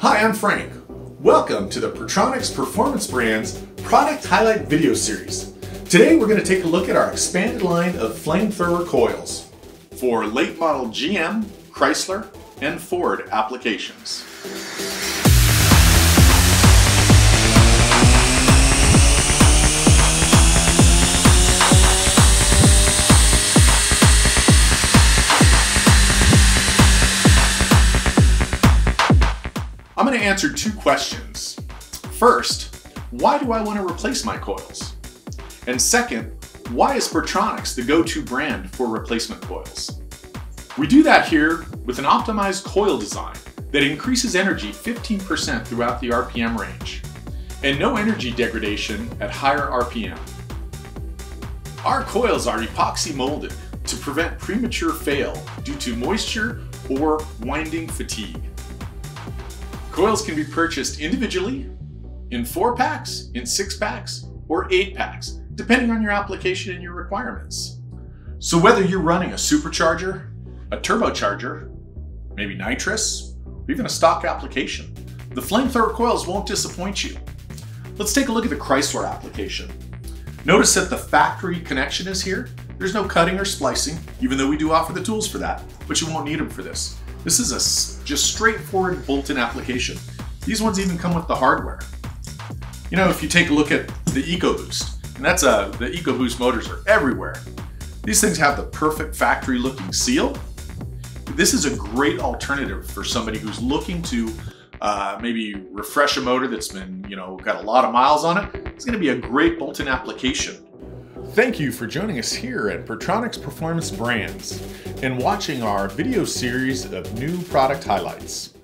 Hi, I'm Frank. Welcome to the PerTronix Performance Brands Product Highlight Video Series. Today we're going to take a look at our expanded line of FlameThrower coils for late model GM, Chrysler, and Ford applications. I'm going to answer two questions. First, why do I want to replace my coils? And second, why is PerTronix the go-to brand for replacement coils? We do that here with an optimized coil design that increases energy 15% throughout the RPM range and no energy degradation at higher RPM. Our coils are epoxy molded to prevent premature fail due to moisture or winding fatigue. Coils can be purchased individually, in 4-packs, in 6-packs, or 8-packs, depending on your application and your requirements. So whether you're running a supercharger, a turbocharger, maybe nitrous, or even a stock application, the FlameThrower coils won't disappoint you. Let's take a look at the Chrysler application. Notice that the factory connection is here. There's no cutting or splicing, even though we do offer the tools for that, but you won't need them for this. This is a just straightforward bolt-in application. These ones even come with the hardware. You know, if you take a look at the EcoBoost, and the EcoBoost motors are everywhere. These things have the perfect factory-looking seal. This is a great alternative for somebody who's looking to maybe refresh a motor that's been, got a lot of miles on it. It's going to be a great bolt-in application. Thank you for joining us here at PerTronix Performance Brands and watching our video series of new product highlights.